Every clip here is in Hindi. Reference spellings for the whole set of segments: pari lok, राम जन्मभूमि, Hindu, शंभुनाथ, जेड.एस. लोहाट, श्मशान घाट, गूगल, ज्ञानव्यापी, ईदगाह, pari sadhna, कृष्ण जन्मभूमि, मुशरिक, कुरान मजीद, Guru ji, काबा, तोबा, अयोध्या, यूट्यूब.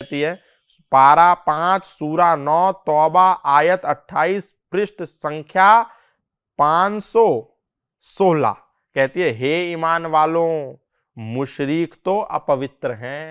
कहती है पारा 5 सूरा 9 तोबा आयत 28 पृष्ठ संख्या 516 कहती है हे ईमान वालों मुशरिक तो अपवित्र हैं।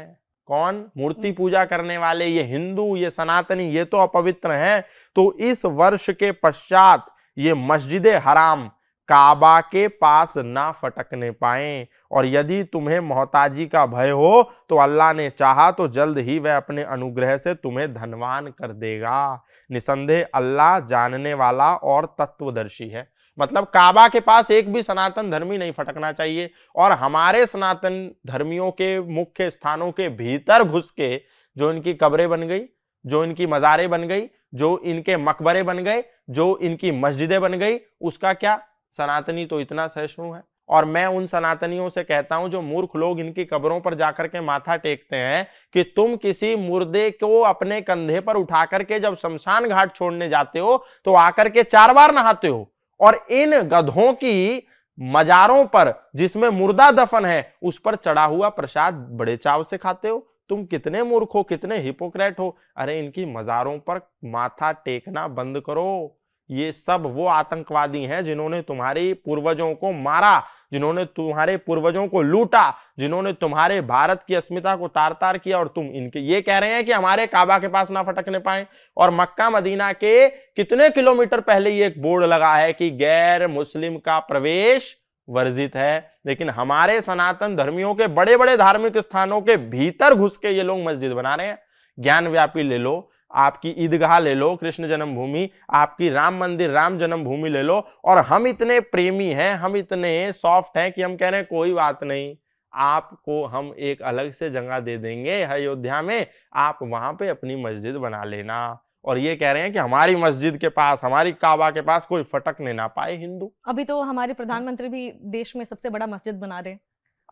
कौन? मूर्ति पूजा करने वाले, ये हिंदू, ये सनातनी, ये तो अपवित्र हैं। तो इस वर्ष के पश्चात ये मस्जिद हराम काबा के पास ना फटकने पाएं, और यदि तुम्हें मोहताजी का भय हो तो अल्लाह ने चाहा तो जल्द ही वह अपने अनुग्रह से तुम्हें धनवान कर देगा। निसंदेह अल्लाह जानने वाला और तत्वदर्शी है। मतलब काबा के पास एक भी सनातन धर्मी नहीं फटकना चाहिए, और हमारे सनातन धर्मियों के मुख्य स्थानों के भीतर घुस के जो इनकी कब्रें बन गई, जो इनकी मज़ारें बन गई, जो इनके मकबरे बन गए, जो इनकी मस्जिदें बन गई, उसका क्या? सनातनी तो इतना सहिष्णु है। और मैं उन सनातनियों से कहता हूं जो मूर्ख लोग इनकी कब्रों पर जाकर के माथा टेकते हैं कि तुम किसी मुर्दे को अपने कंधे पर उठा करके जब श्मशान घाट छोड़ने जाते हो तो आकर के 4 बार नहाते हो, और इन गधों की मजारों पर जिसमें मुर्दा दफन है उस पर चढ़ा हुआ प्रसाद बड़े चाव से खाते हो। तुम कितने मूर्ख हो, कितने हिपोक्रेट हो। अरे इनकी मजारों पर माथा टेकना बंद करो। ये सब वो आतंकवादी हैं जिन्होंने तुम्हारे पूर्वजों को मारा, जिन्होंने तुम्हारे पूर्वजों को लूटा, जिन्होंने तुम्हारे भारत की अस्मिता को तार तार किया, और तुम इनके ये कह रहे हैं कि हमारे काबा के पास ना फटकने पाए। और मक्का मदीना के कितने किलोमीटर पहले ये एक बोर्ड लगा है कि गैर मुस्लिम का प्रवेश वर्जित है, लेकिन हमारे सनातन धर्मियों के बड़े बड़े धार्मिक स्थानों के भीतर घुस के ये लोग मस्जिद बना रहे हैं। ज्ञानव्यापी ले लो, आपकी ईदगाह ले लो, कृष्ण जन्मभूमि, आपकी राम मंदिर, राम जन्मभूमि ले लो। और हम इतने प्रेमी हैं, हम इतने सॉफ्ट हैं कि हम कह रहे हैं कोई बात नहीं, आपको हम एक अलग से जगह दे देंगे अयोध्या में, आप वहां पे अपनी मस्जिद बना लेना। और ये कह रहे हैं कि हमारी मस्जिद के पास, हमारी काबा के पास कोई फटकने ना पाए हिंदू। अभी तो हमारे प्रधानमंत्री भी देश में सबसे बड़ा मस्जिद बना रहे हैं,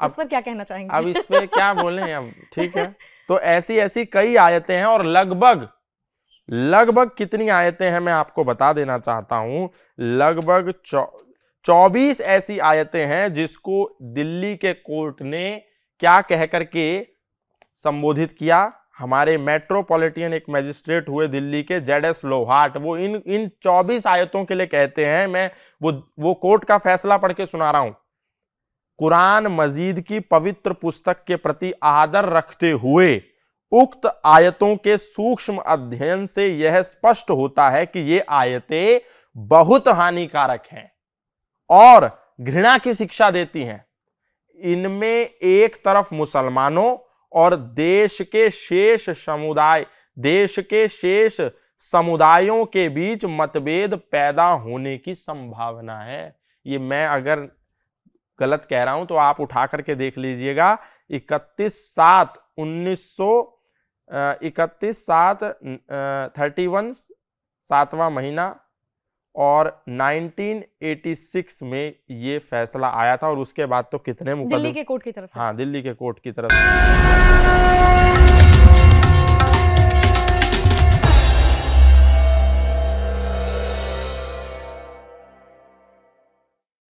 अब इस पर क्या कहना चाहेंगे? अब इस पर क्या बोलें हम, ठीक है। तो ऐसी ऐसी कई आयतें हैं, और लगभग कितनी आयतें हैं मैं आपको बता देना चाहता हूं। लगभग 24 ऐसी आयतें हैं जिसको दिल्ली के कोर्ट ने क्या कह करके संबोधित किया। हमारे मेट्रोपॉलिटन एक मजिस्ट्रेट हुए दिल्ली के जेड.एस. लोहाट, वो इन 24 आयतों के लिए कहते हैं, मैं वो कोर्ट का फैसला पढ़ के सुना रहा हूं। कुरान मजीद की पवित्र पुस्तक के प्रति आदर रखते हुए उक्त आयतों के सूक्ष्म अध्ययन से यह स्पष्ट होता है कि ये आयतें बहुत हानिकारक हैं और घृणा की शिक्षा देती हैं। इनमें एक तरफ मुसलमानों और देश के शेष समुदायों के बीच मतभेद पैदा होने की संभावना है। ये मैं अगर गलत कह रहा हूं तो आप उठा करके देख लीजिएगा। 31 सातवां महीना और 1986 में ये फैसला आया था, और उसके बाद तो कितने मुकदमे दिल्ली के कोर्ट की तरफ से